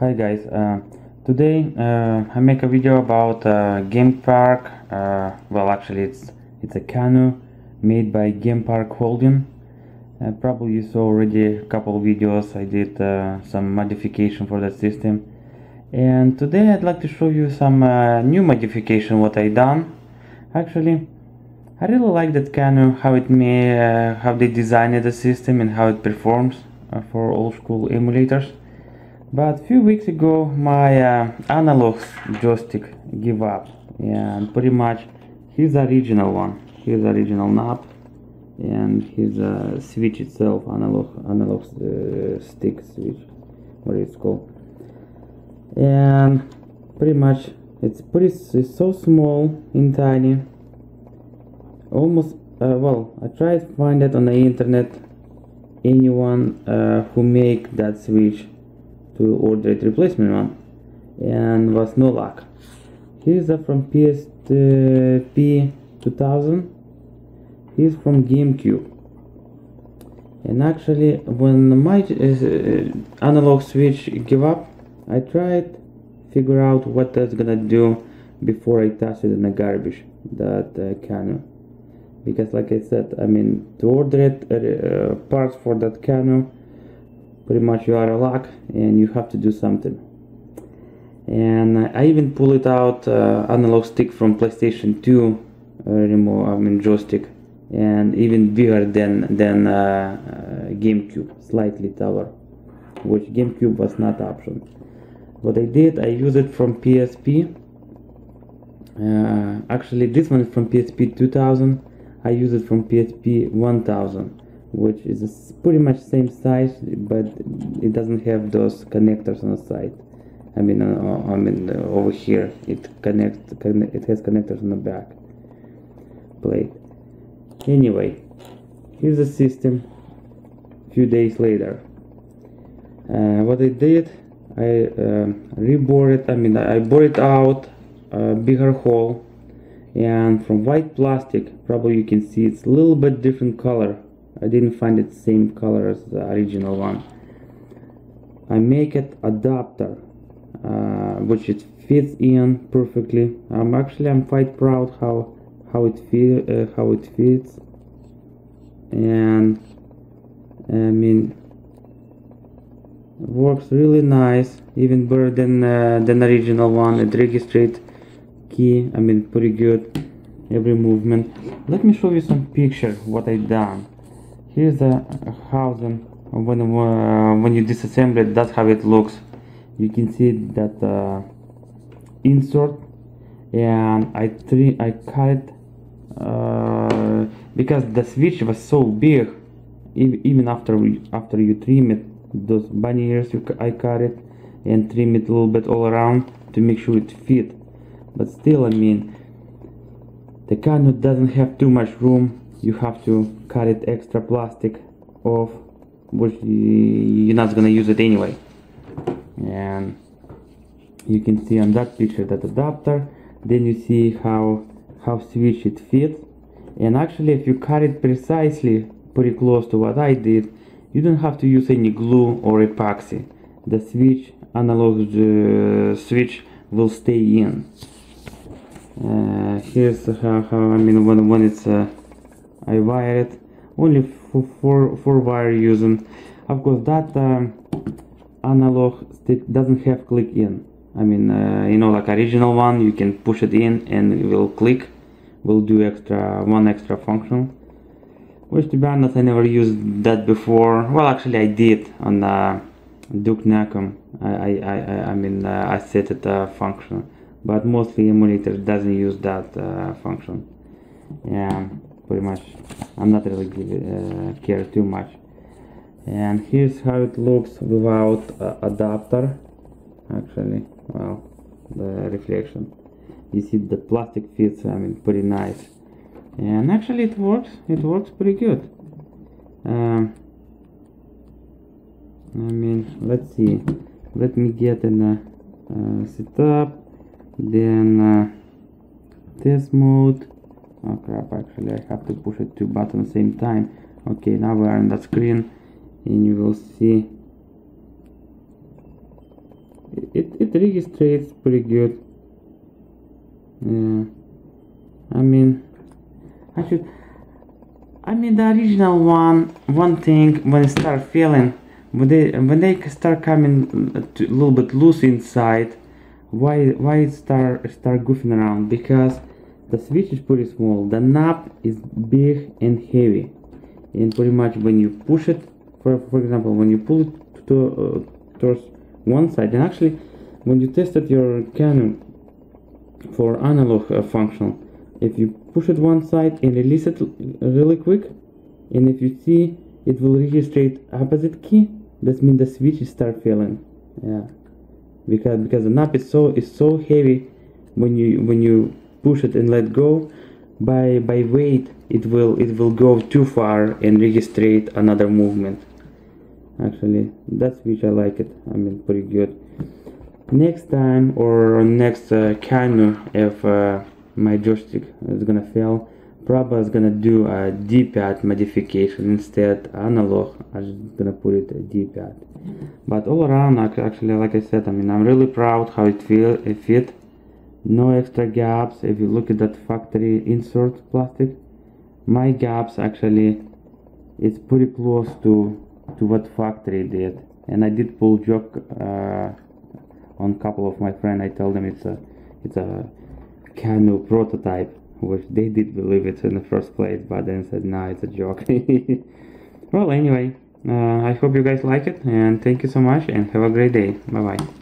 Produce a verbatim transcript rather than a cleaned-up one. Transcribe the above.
Hi guys, uh, today uh, I make a video about uh, Game Park. Uh, well, actually it's it's a Caanoo made by Game Park Holding. Uh, probably you saw already a couple of videos. I did uh, some modification for that system, and today I'd like to show you some uh, new modification what I done. Actually, I really like that Caanoo, how it may, uh, how they designed the system and how it performs uh, for old school emulators. But a few weeks ago, my uh, analog joystick gave up, and pretty much here's the original one. Here's the original knob, and here's a uh, switch itself, analog analog uh, stick switch, what it's called. And pretty much it's pretty it's so small and tiny. Almost uh, well, I tried to find it on the internet, anyone uh, who make that switch to order a replacement one, and was no luck. Here's a from P S P two thousand. Here's from GameCube. And actually, when my uh, analog switch gave up, I tried figure out what that's gonna do before I toss it in the garbage, that uh, Caanoo. Because like I said, I mean, to order it, uh, parts for that Caanoo, pretty much you are a lock and you have to do something. And I even pull it out uh, analog stick from PlayStation two uh, remote, I mean joystick, and even bigger than than uh, uh, GameCube, slightly taller, which GameCube was not option. What I did, I used it from P S P. Uh, actually, this one is from P S P two thousand. I use it from P S P one thousand, which is pretty much same size, but it doesn't have those connectors on the side. I mean, uh, I mean uh, over here it connects. Connect, it has connectors on the back plate. Anyway, here's the system. A few days later, uh, what I did, I uh, rebore it. I mean, I bore it out. A bigger hole, and from white plastic, probably you can see it's a little bit different color. I didn't find it same color as the original one. I make it adapter, uh, which it fits in perfectly. I'm actually I'm quite proud how how it feel uh, how it fits, and I mean works really nice, even better than uh, than original one. It registered key, I mean pretty good, every movement. Let me show you some picture what I done. Here's the housing. When uh, when you disassemble it, that's how it looks. You can see that uh, insert, and I three I cut it uh, because the switch was so big. Even after we, after you trim it, those bunny ears, you, I cut it and trim it a little bit all around to make sure it fit. But still, I mean, the Caanoo doesn't have too much room. You have to cut it extra plastic off, which you're not gonna use it anyway. And you can see on that picture that adapter. Then you see how how switch it fits. And actually, if you cut it precisely, pretty close to what I did, you don't have to use any glue or epoxy. The switch, analog uh, switch, will stay in. Uh, here's how, how I mean when when it's uh, I wire it only for for, for wire using. Of course, that um, analog stick doesn't have click in. I mean, uh, you know, like original one, you can push it in and it will click. Will do extra one extra function. Which, to be honest, I never used that before. Well, actually, I did on uh, Duke Nukem. I, I, I, I mean, uh, I set it a uh, function, but mostly emulator doesn't use that uh, function. Yeah, pretty much. I'm not really give it, uh, care too much. And here's how it looks without uh, adapter. Actually, well, the reflection. You see the plastic fits. I mean, pretty nice. And actually it works, it works pretty good. Um, I mean, let's see, let me get in the uh, setup, then uh, test mode. Oh crap, actually I have to push it two buttons at the same time. Okay, now we are on that screen, and you will see it, it registrates pretty good. Yeah, I mean, I should, I mean the original one, one thing when it start feeling, when they, when they start coming a little bit loose inside, why, why it start, start goofing around, because the switch is pretty small, the knob is big and heavy, and pretty much when you push it, for, for example, when you pull it to, uh, towards one side, and actually when you tested your Caanoo for analog uh, function, if you push it one side and release it really quick, and if you see it will registrate opposite key, that means the switch is start failing. Yeah, because because the knob is so is so heavy, when you when you push it and let go, by by weight it will it will go too far and registrate another movement. Actually, that switch I like it. I mean, pretty good. Next time or next uh, Caanoo, if uh, my joystick is gonna fail, probably is gonna do a D-pad modification instead analog. I'm just gonna put it a D-pad. But all around, actually, like I said, I mean, I'm really proud how it feel it fit. No extra gaps. If you look at that factory insert plastic, my gaps actually it's pretty close to to what factory did, and I did pull joke uh, on couple of my friends. I told them it's a it's a Caanoo prototype, which they did believe it in the first place, but then said no, it's a joke. Well, anyway, uh, I hope you guys like it, and thank you so much, and have a great day. Bye bye.